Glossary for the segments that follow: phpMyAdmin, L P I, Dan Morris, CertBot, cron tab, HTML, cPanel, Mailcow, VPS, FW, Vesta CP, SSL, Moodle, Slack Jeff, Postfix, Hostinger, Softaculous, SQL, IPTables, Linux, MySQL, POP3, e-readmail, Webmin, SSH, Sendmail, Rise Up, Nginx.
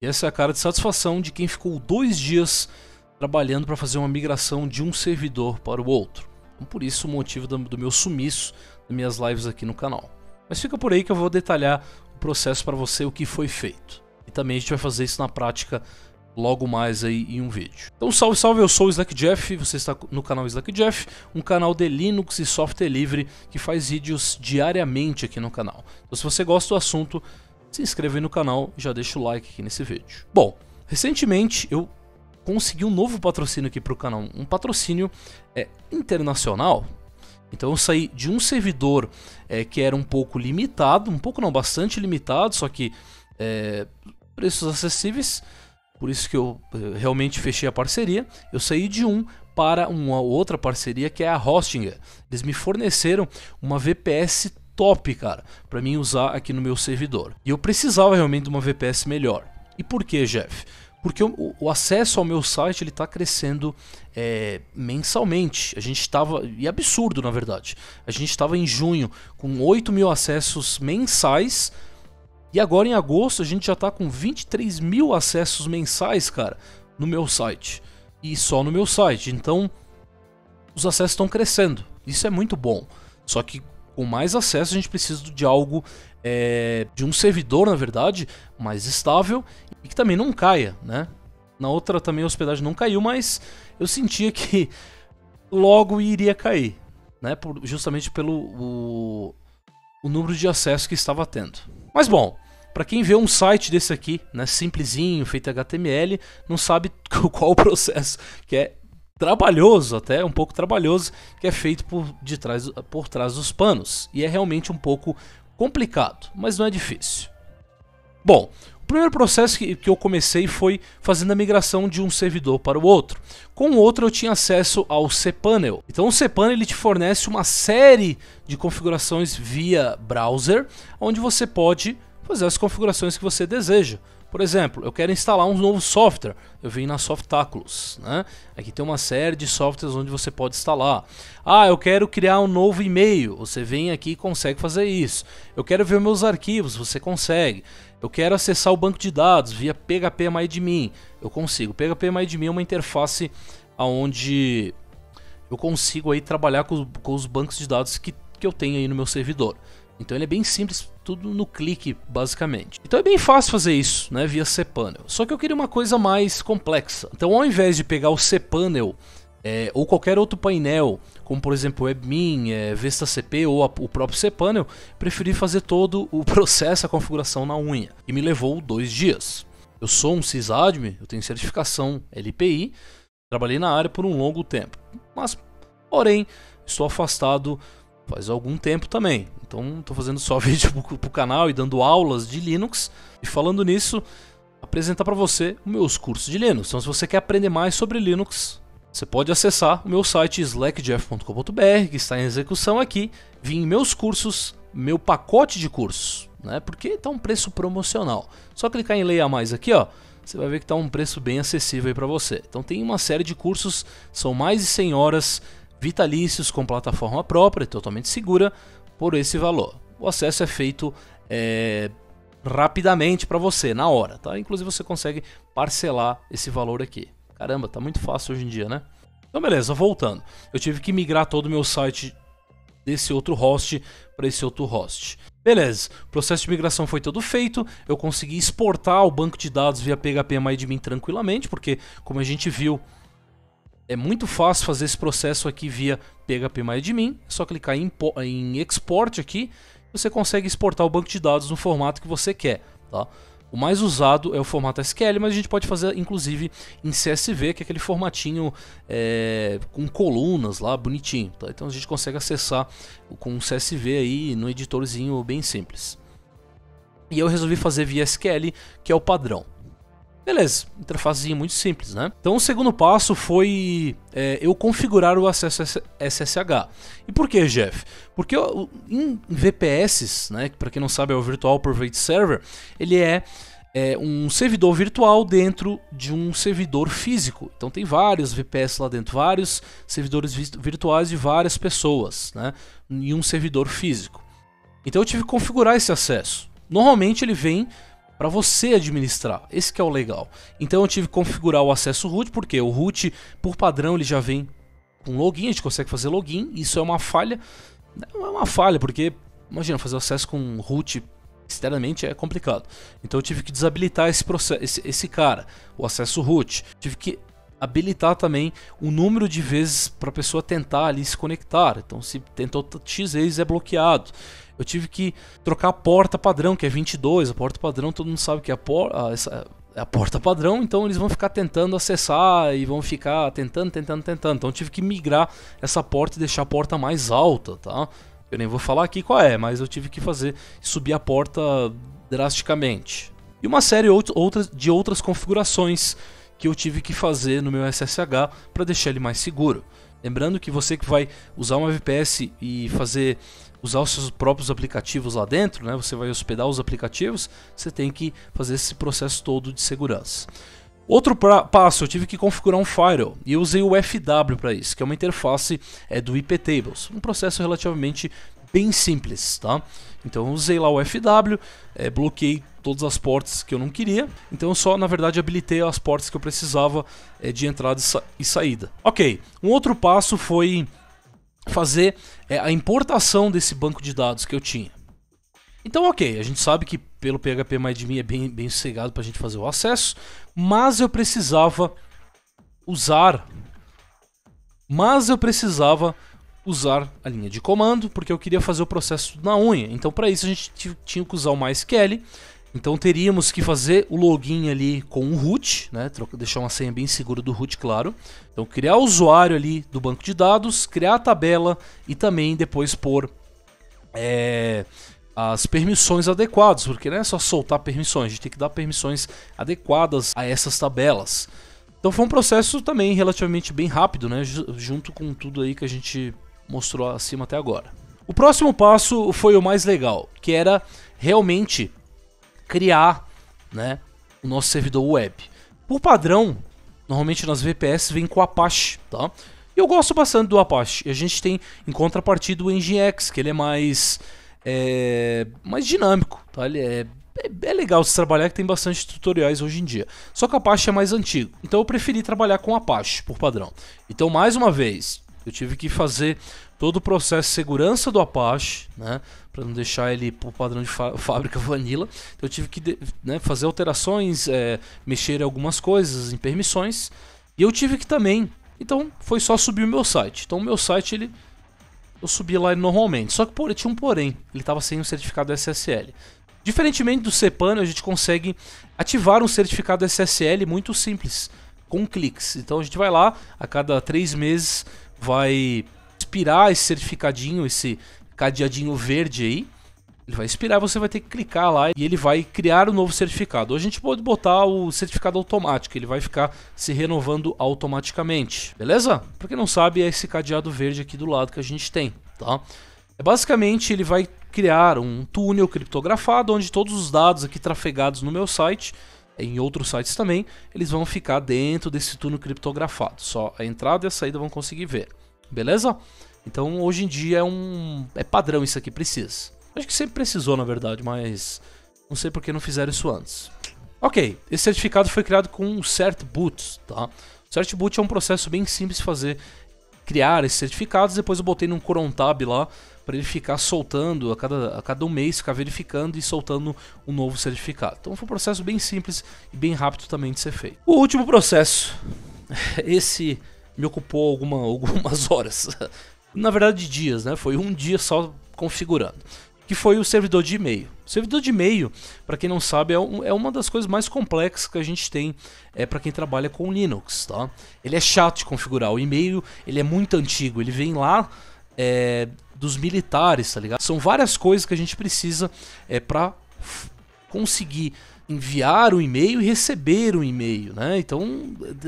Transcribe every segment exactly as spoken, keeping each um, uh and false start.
E essa é a cara de satisfação de quem ficou dois dias trabalhando para fazer uma migração de um servidor para o outro. Então, por isso o motivo do meu sumiço, das minhas lives aqui no canal. Mas fica por aí que eu vou detalhar o processo para você, o que foi feito. E também a gente vai fazer isso na prática logo mais aí em um vídeo. Então salve, salve, eu sou o Slack Jeff, você está no canal Slack Jeff, um canal de Linux e software livre que faz vídeos diariamente aqui no canal. Então se você gosta do assunto, se inscreva aí no canal e já deixa o like aqui nesse vídeo. Bom, recentemente eu consegui um novo patrocínio aqui para o canal, um patrocínio é, internacional. Então eu saí de um servidor é, que era um pouco limitado, um pouco não, bastante limitado, só que é, preços acessíveis, por isso que eu realmente fechei a parceria. Eu saí de um para uma outra parceria que é a Hostinger. Eles me forneceram uma V P S top, cara, para mim usar aqui no meu servidor. E eu precisava realmente de uma V P S melhor. E por que, Jeff? Porque o, o acesso ao meu site ele está crescendo é, mensalmente. A gente estava, e é absurdo na verdade, a gente estava em junho com oito mil acessos mensais e agora em agosto a gente já está com vinte e três mil acessos mensais, cara, no meu site. E só no meu site, então os acessos estão crescendo, isso é muito bom. Só que com mais acesso a gente precisa de algo, é, de um servidor na verdade, mais estável e que também não caia, né? Na outra também a hospedagem não caiu, mas eu sentia que logo iria cair, né? Por, justamente pelo o, o número de acessos que estava tendo. Mas bom, para quem vê um site desse aqui, né, simplesinho, feito H T M L, não sabe qual o processo que é trabalhoso, até um pouco trabalhoso, que é feito por, de trás, por trás dos panos. E é realmente um pouco complicado, mas não é difícil. Bom, o primeiro processo que, que eu comecei foi fazendo a migração de um servidor para o outro. Com o outro eu tinha acesso ao cPanel. Então o cPanel ele te fornece uma série de configurações via browser, onde você pode fazer as configurações que você deseja. Por exemplo, eu quero instalar um novo software, eu venho na Softaculous, né? Aqui tem uma série de softwares onde você pode instalar. Ah, eu quero criar um novo e-mail, você vem aqui e consegue fazer isso. Eu quero ver meus arquivos, você consegue. Eu quero acessar o banco de dados via phpMyAdmin, eu consigo. phpMyAdmin é uma interface onde eu consigo aí trabalhar com, com os bancos de dados que, que eu tenho aí no meu servidor. Então ele é bem simples, tudo no clique basicamente. Então é bem fácil fazer isso, né, via cPanel. Só que eu queria uma coisa mais complexa. Então ao invés de pegar o cPanel é, ou qualquer outro painel, como por exemplo Webmin, é, Vesta C P ou a, o próprio cPanel, preferi fazer todo o processo, a configuração na unha. E me levou dois dias. Eu sou um sysadmin, eu tenho certificação L P I, trabalhei na área por um longo tempo. Mas, porém, estou afastado faz algum tempo também. Então estou fazendo só vídeo para o canal e dando aulas de Linux. E falando nisso, apresentar para você os meus cursos de Linux. Então se você quer aprender mais sobre Linux, você pode acessar o meu site slack jeff ponto com ponto br, que está em execução aqui. Vim em meus cursos, meu pacote de cursos, né? Porque está um preço promocional. Só clicar em leia mais aqui, ó, você vai ver que está um preço bem acessível para você. Então tem uma série de cursos, são mais de cem horas vitalícios com plataforma própria, totalmente segura, por esse valor. O acesso é feito é, rapidamente para você, na hora, tá? Inclusive você consegue parcelar esse valor aqui. Caramba, tá muito fácil hoje em dia, né? Então beleza, voltando. Eu tive que migrar todo o meu site desse outro host para esse outro host. Beleza, o processo de migração foi todo feito, eu consegui exportar o banco de dados via phpMyAdmin tranquilamente, porque como a gente viu, é muito fácil fazer esse processo aqui via phpMyAdmin, é só clicar em, em export aqui, você consegue exportar o banco de dados no formato que você quer, tá? O mais usado é o formato S Q L, mas a gente pode fazer inclusive em C S V, que é aquele formatinho é, com colunas lá, bonitinho, tá? Então a gente consegue acessar com um C S V aí no editorzinho bem simples. E eu resolvi fazer via S Q L, que é o padrão. Beleza, interfacezinha muito simples, né? Então o segundo passo foi é, eu configurar o acesso S S H. E por que, Jeff? Porque eu, em V P S, né, para quem não sabe é o Virtual Private Server, ele é, é um servidor virtual dentro de um servidor físico. Então tem vários V P S lá dentro, vários servidores virtuais de várias pessoas, né, em um servidor físico. Então eu tive que configurar esse acesso. Normalmente ele vem para você administrar. Esse que é o legal. Então eu tive que configurar o acesso root, porque o root, por padrão, ele já vem com login, a gente consegue fazer login. Isso é uma falha. Não é uma falha, porque imagina, fazer o acesso com root externamente é complicado. Então eu tive que desabilitar esse, processo, esse, esse cara, o acesso root. Tive que habilitar também o número de vezes para a pessoa tentar ali se conectar. Então se tentou X vezes é bloqueado. Eu tive que trocar a porta padrão, que é vinte e dois, a porta padrão todo mundo sabe que é a, por... ah, essa... é a porta padrão, então eles vão ficar tentando acessar e vão ficar tentando, tentando, tentando. Então eu tive que migrar essa porta e deixar a porta mais alta, tá? Eu nem vou falar aqui qual é, mas eu tive que fazer subir a porta drasticamente. E uma série de outras configurações que eu tive que fazer no meu S S H para deixar ele mais seguro. Lembrando que você que vai usar uma V P S e fazer usar os seus próprios aplicativos lá dentro, né? Você vai hospedar os aplicativos, você tem que fazer esse processo todo de segurança. Outro passo, eu tive que configurar um firewall e eu usei o F W para isso, que é uma interface é, do IPTables, um processo relativamente bem simples, tá? Então eu usei lá o F W, é, bloqueei todas as portas que eu não queria, então eu só, na verdade, habilitei as portas que eu precisava é, de entrada e, sa e saída. Ok, um outro passo foi fazer é, a importação desse banco de dados que eu tinha. Então ok, a gente sabe que pelo phpMyAdmin é bem, bem sossegado para a gente fazer o acesso, mas eu precisava usar, mas eu precisava usar a linha de comando, porque eu queria fazer o processo na unha. Então para isso a gente tinha que usar o MySQL, então teríamos que fazer o login ali com o root, né? Deixar uma senha bem segura do root, claro. Então criar o usuário ali do banco de dados, criar a tabela e também depois pôr... É... as permissões adequadas, porque não é só soltar permissões, a gente tem que dar permissões adequadas a essas tabelas. Então foi um processo também relativamente bem rápido, né? Junto com tudo aí que a gente mostrou acima até agora. O próximo passo foi o mais legal, que era realmente criar, né, o nosso servidor web. Por padrão, normalmente nas V P S vem com Apache, tá? Eu gosto bastante do Apache. A gente tem em contrapartida o Nginx, que ele é mais... É mais dinâmico, tá? Ele é, é, é legal de trabalhar, que tem bastante tutoriais hoje em dia. Só que a Apache é mais antigo, então eu preferi trabalhar com a Apache por padrão. Então, mais uma vez, eu tive que fazer todo o processo de segurança do Apache, né? Para não deixar ele por padrão de fá fábrica vanilla. Então, eu tive que né, fazer alterações, é, mexer em algumas coisas, em permissões. E eu tive que também... Então, foi só subir o meu site. Então, o meu site, ele... eu subi lá normalmente, só que por, tinha um porém, ele estava sem o certificado S S L. Diferentemente do cPanel, a gente consegue ativar um certificado S S L muito simples, com cliques. Então a gente vai lá, a cada três meses vai expirar esse certificadinho, esse cadeadinho verde aí. Ele vai expirar, você vai ter que clicar lá e ele vai criar um novo certificado. Ou a gente pode botar o certificado automático, ele vai ficar se renovando automaticamente, beleza? Pra quem não sabe, é esse cadeado verde aqui do lado que a gente tem, tá? É, basicamente, ele vai criar um túnel criptografado, onde todos os dados aqui trafegados no meu site, em outros sites também, eles vão ficar dentro desse túnel criptografado. Só a entrada e a saída vão conseguir ver, beleza? Então, hoje em dia, é, um... é padrão isso aqui, precisa. Acho que sempre precisou, na verdade, mas não sei porque não fizeram isso antes. Ok, esse certificado foi criado com o CertBot, tá? O CertBot é um processo bem simples de fazer, criar esses certificados. Depois eu botei num cron tab lá, para ele ficar soltando a cada, a cada um mês, ficar verificando e soltando um novo certificado. Então foi um processo bem simples e bem rápido também de ser feito. O último processo, esse me ocupou alguma, algumas horas, na verdade dias, né? Foi um dia só configurando. Que foi o servidor de e-mail. O servidor de e-mail, para quem não sabe, é, um, é uma das coisas mais complexas que a gente tem é, para quem trabalha com Linux, tá? Ele é chato de configurar. O e-mail, ele é muito antigo. Ele vem lá é, dos militares, tá ligado? São várias coisas que a gente precisa é, para conseguir enviar um e-mail e receber um e-mail, né? Então,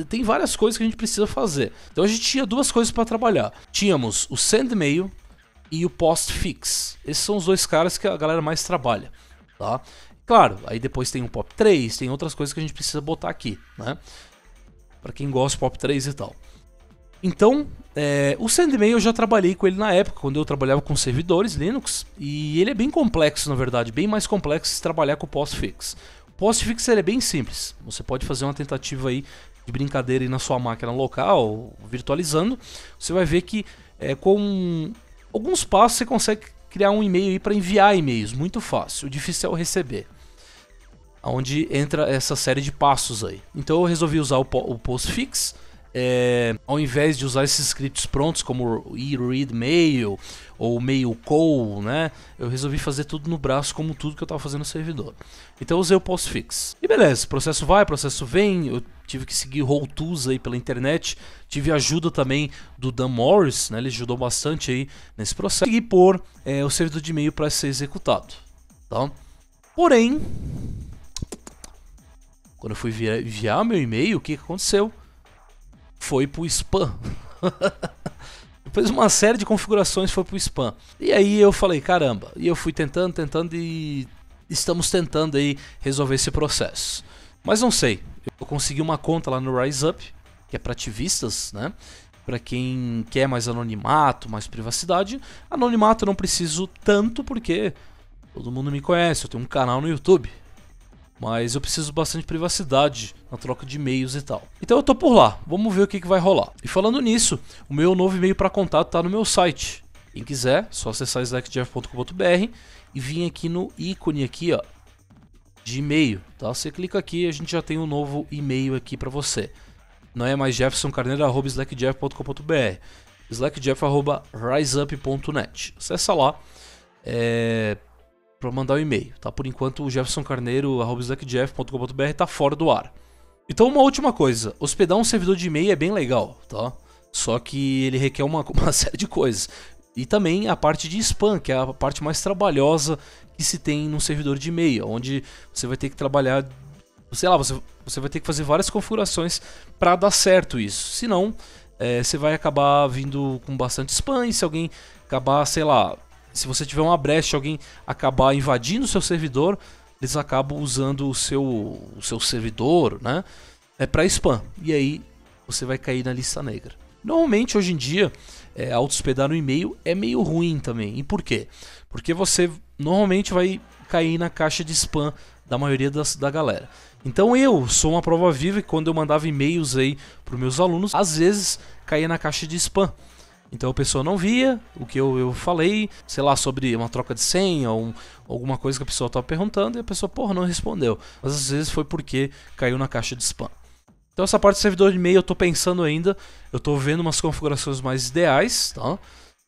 tem várias coisas que a gente precisa fazer. Então, a gente tinha duas coisas para trabalhar. Tínhamos o Sendmail e o Postfix. Esses são os dois caras que a galera mais trabalha, tá? Claro, aí depois tem o pop três, tem outras coisas que a gente precisa botar aqui, né? Pra quem gosta do pop três e tal. Então, é, o Sendmail eu já trabalhei com ele na época, quando eu trabalhava com servidores Linux, e ele é bem complexo, na verdade, bem mais complexo se trabalhar com o Postfix. Postfix ele é bem simples, você pode fazer uma tentativa aí de brincadeira aí na sua máquina local, virtualizando, você vai ver que é, com alguns passos você consegue criar um e-mail aí para enviar e-mails, muito fácil, o difícil é o receber, onde entra essa série de passos aí. Então eu resolvi usar o, po o Postfix, é, ao invés de usar esses scripts prontos como e-readmail ou Mailcow, né? Eu resolvi fazer tudo no braço, como tudo que eu estava fazendo no servidor. Então eu usei o Postfix. E beleza, processo vai, processo vem. Eu tive que seguir how-tos aí pela internet. Tive ajuda também do Dan Morris, né? Ele ajudou bastante aí nesse processo. Consegui pôr é, o servidor de e-mail para ser executado. Tá? Porém, quando eu fui enviar meu e-mail, o que, que aconteceu? Foi pro spam. Depois uma série de configurações foi pro spam. E aí eu falei, caramba. E eu fui tentando, tentando e estamos tentando aí resolver esse processo. Mas não sei. Eu consegui uma conta lá no Rise Up, que é para ativistas, né? Para quem quer mais anonimato, mais privacidade. Anonimato eu não preciso tanto porque todo mundo me conhece. Eu tenho um canal no YouTube. Mas eu preciso bastante de privacidade na troca de e-mails e tal. Então eu tô por lá, vamos ver o que, que vai rolar. E falando nisso, o meu novo e-mail para contato tá no meu site. Quem quiser, só acessar slack jeff ponto com ponto br e vir aqui no ícone aqui, ó, de e-mail, tá? Você clica aqui e a gente já tem um novo e-mail aqui para você. Não é mais jefferson carneiro arroba slack jeff ponto com ponto br, slack jeff arroba rise up ponto net. Acessa lá, é... para mandar o e-mail, tá? Por enquanto o jefferson carneiro arroba slack jeff ponto com ponto br está fora do ar. Então uma última coisa, hospedar um servidor de e-mail é bem legal, tá? Só que ele requer uma, uma série de coisas. E também a parte de spam, que é a parte mais trabalhosa que se tem num servidor de e-mail, onde você vai ter que trabalhar, sei lá, você, você vai ter que fazer várias configurações para dar certo isso. Senão, é, você vai acabar vindo com bastante spam e se alguém acabar, sei lá... Se você tiver uma brecha, alguém acabar invadindo o seu servidor, eles acabam usando o seu, o seu servidor, né? É para spam. E aí você vai cair na lista negra. Normalmente, hoje em dia, é, auto-hospedar no e-mail é meio ruim também. E por quê? Porque você normalmente vai cair na caixa de spam da maioria das, da galera. Então eu sou uma prova viva que quando eu mandava e-mails aí para os meus alunos, às vezes caía na caixa de spam. Então a pessoa não via o que eu, eu falei, sei lá, sobre uma troca de senha ou um, alguma coisa que a pessoa estava perguntando e a pessoa, porra, não respondeu. Mas às vezes foi porque caiu na caixa de spam. Então essa parte do servidor de e-mail eu estou pensando ainda, eu estou vendo umas configurações mais ideais, tá?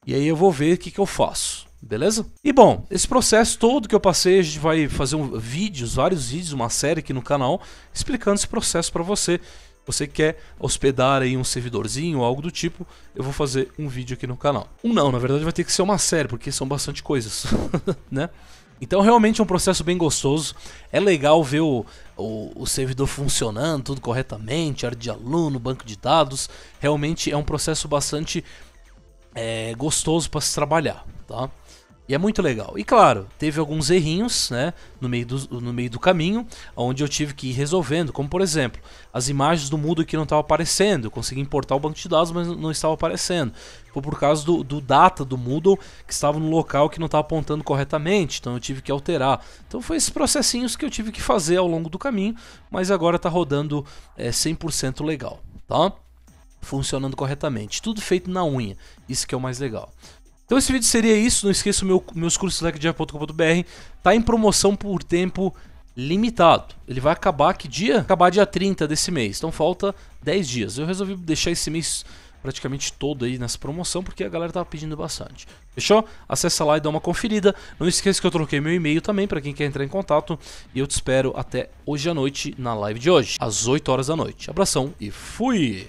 E aí eu vou ver o que, que eu faço, beleza? E bom, esse processo todo que eu passei, a gente vai fazer um, vídeos, vários vídeos, uma série aqui no canal, explicando esse processo para você. Você quer hospedar aí um servidorzinho ou algo do tipo, eu vou fazer um vídeo aqui no canal. Um não, na verdade vai ter que ser uma série, porque são bastante coisas, né? Então realmente é um processo bem gostoso, é legal ver o, o, o servidor funcionando, tudo corretamente, área de aluno, banco de dados, realmente é um processo bastante é, gostoso para se trabalhar, tá? E é muito legal. E claro, teve alguns errinhos, né, no meio do, no meio do caminho, onde eu tive que ir resolvendo, como por exemplo, as imagens do Moodle que não estavam aparecendo, eu consegui importar o banco de dados, mas não estava aparecendo. Foi por causa do, do data do Moodle, que estava no local que não estava apontando corretamente, então eu tive que alterar. Então foi esses processinhos que eu tive que fazer ao longo do caminho, mas agora está rodando é, cem por cento legal, tá? Funcionando corretamente, tudo feito na unha, isso que é o mais legal. Então esse vídeo seria isso, não esqueça meu, meus cursos slack jeff ponto com ponto br, tá em promoção por tempo limitado. Ele vai acabar que dia? Acabar dia trinta desse mês, então falta dez dias. Eu resolvi deixar esse mês praticamente todo aí nessa promoção, porque a galera tava pedindo bastante. Fechou? Acessa lá e dá uma conferida. Não esqueça que eu troquei meu e-mail também, para quem quer entrar em contato. E eu te espero até hoje à noite na live de hoje, às oito horas da noite. Abração e fui!